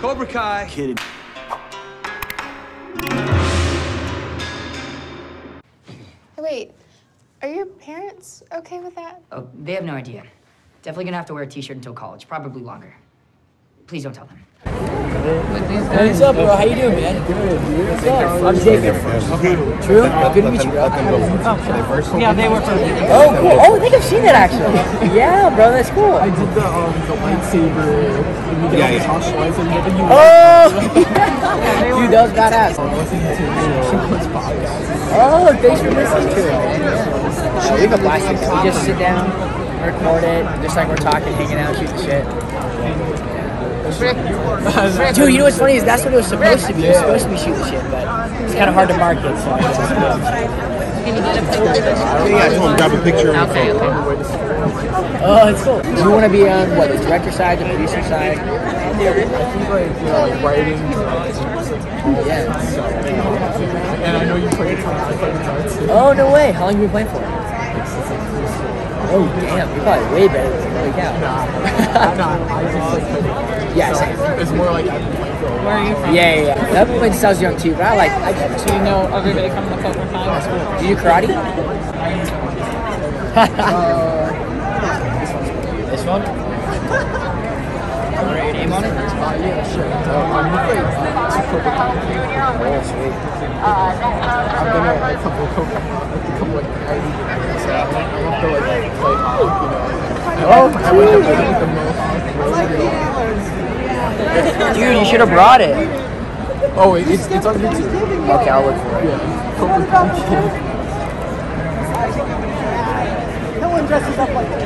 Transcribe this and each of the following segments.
Cobra Kai. Kidding. Hey, wait. Are your parents okay with that? Oh, they have no idea. Definitely gonna have to wear a t-shirt until college, probably longer. Please don't tell them. What's up, bro? How you doing, man? Good. What's up? I'm Xavier. Okay. True? Good to meet you, bro. Yeah, they were first. Oh, cool. Oh, I think I've seen that, actually. Yeah, bro, that's cool. I did the lightsaber. Yeah. Oh! Dude, that was badass. Oh, thanks for listening to it. We have a blast. We just sit down, record it, just like we're talking, hanging out, shooting shit. Dude, you know what's funny is that's what it was supposed to be. It was supposed to be shooting shit, but it's kind of hard to market, so I just I just want to grab a picture. Okay, okay. Oh, it's cool. You want to be on, what, the director side, the producer side? Writing. Yeah. And I know you played for a Oh, no way. How long have you been playing for? Oh, damn. You're probably way better than holy cow. Nah. I'm not. I just like Yeah, so it's more like Where are you from? Yeah. That played since I was young too, but I do you know everybody from the Cobra Kai? Do you do karate? This one? Write your name on it? Yeah, sure. I'm Oh, sweet. I've been at a couple of Cobra Kai. Dude, you should have brought it. Oh, it's on YouTube. Okay, I'll look for it. Yeah. No one dresses up like that.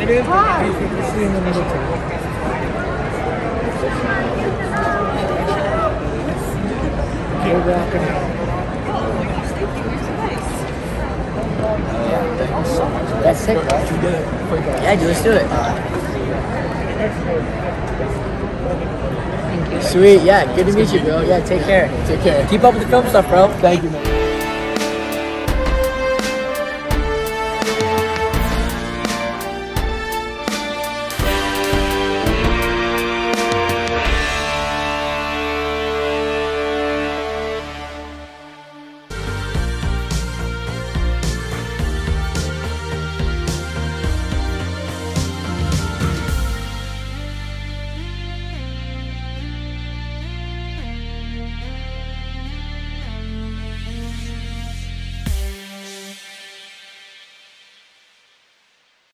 Yeah, that's sick, bro. Yeah, dude, let's do it. Sweet, yeah, good to meet you, bro. Yeah, take care. Keep up with the film stuff, bro. Thank you, man.